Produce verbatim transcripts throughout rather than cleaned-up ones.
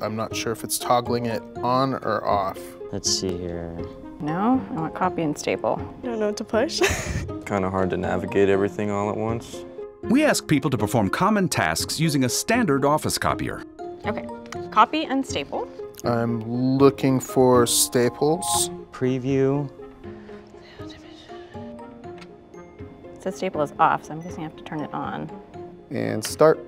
I'm not sure if it's toggling it on or off. Let's see here. No, I want copy and staple. I don't know what to push. Kind of hard to navigate everything all at once. We ask people to perform common tasks using a standard office copier. Okay, copy and staple. I'm looking for staples. Preview. It says staple is off, so I'm guessing I have to turn it on. And start.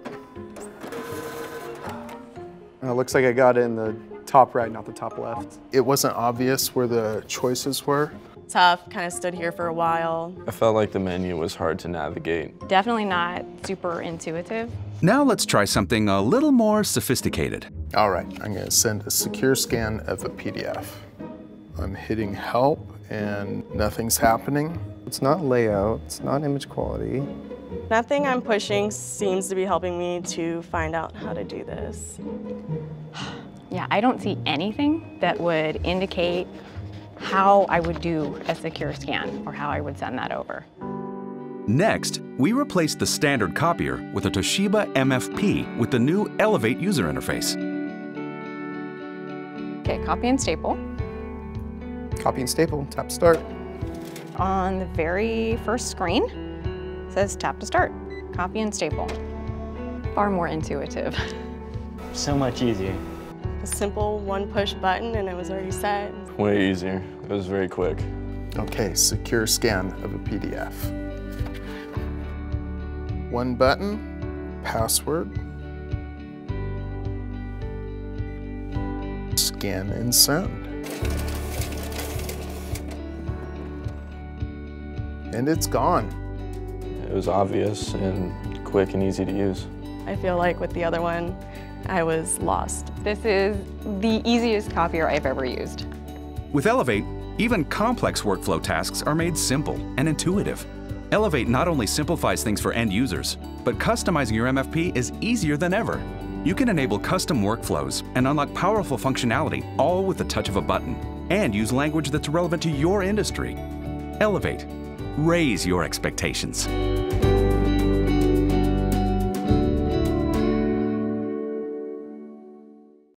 It looks like I got it in the top right, not the top left. It wasn't obvious where the choices were. Tough, kind of stood here for a while. I felt like the menu was hard to navigate. Definitely not super intuitive. Now let's try something a little more sophisticated. All right, I'm gonna send a secure scan of a P D F. I'm hitting help and nothing's happening. It's not layout, it's not image quality. Nothing I'm pushing seems to be helping me to find out how to do this. Yeah, I don't see anything that would indicate how I would do a secure scan or how I would send that over. Next, we replace the standard copier with a Toshiba M F P with the new Elevate user interface. Okay, copy and staple. Copy and staple, tap start. On the very first screen, it says tap to start, copy and staple. Far more intuitive. So much easier. A simple one push button and it was already set. Way easier, it was very quick. Okay, secure scan of a P D F. One button, password. Scan and send. And it's gone. It was obvious and quick and easy to use. I feel like with the other one, I was lost. This is the easiest copier I've ever used. With Elevate, even complex workflow tasks are made simple and intuitive. Elevate not only simplifies things for end users, but customizing your M F P is easier than ever. You can enable custom workflows and unlock powerful functionality, all with the touch of a button, and use language that's relevant to your industry. Elevate. Raise your expectations.